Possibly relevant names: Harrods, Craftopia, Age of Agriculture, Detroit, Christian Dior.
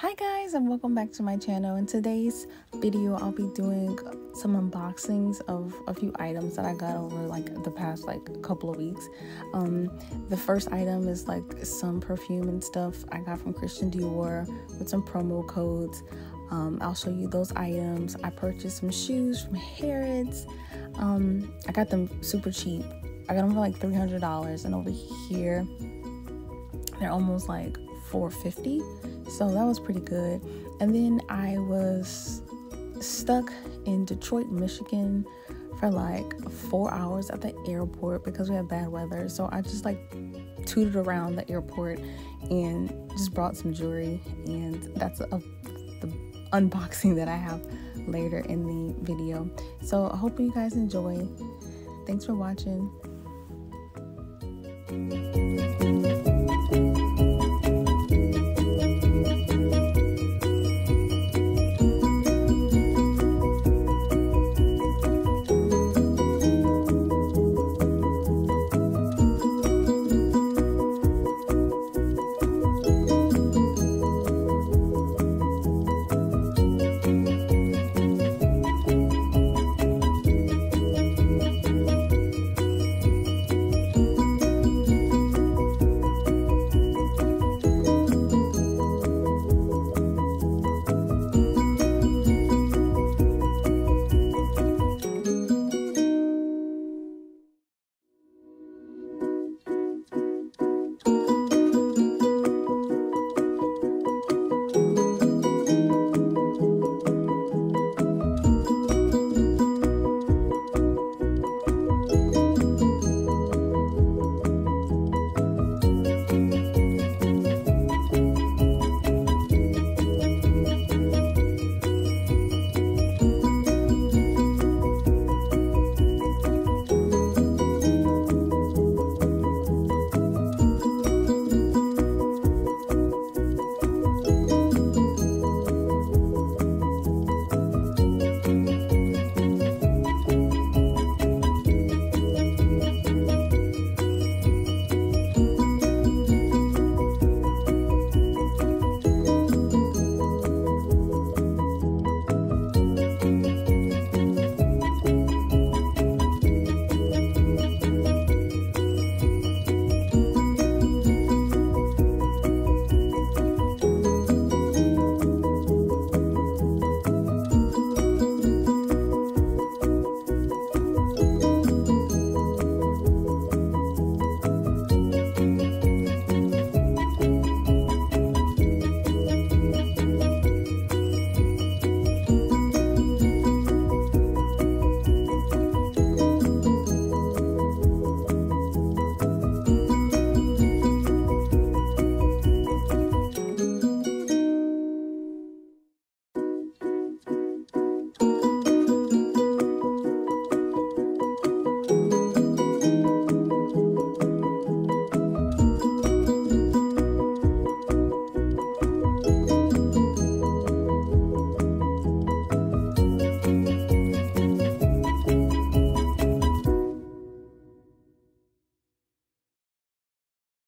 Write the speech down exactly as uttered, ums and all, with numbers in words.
Hi guys, and welcome back to my channel. In today's video I'll be doing some unboxings of a few items that I got over like the past like couple of weeks. Um the first item is like some perfume and stuff I got from Christian Dior with some promo codes. um I'll show you those items. I purchased some shoes from Harrods. um I got them super cheap. I got them for like three hundred dollars, and over here they're almost like four fifty, so that was pretty good. And then I was stuck in Detroit, Michigan for like four hours at the airport because we had bad weather, so I just like tooted around the airport and just brought some jewelry, and that's a, the unboxing that I have later in the video. So I hope you guys enjoy. Thanks for watching.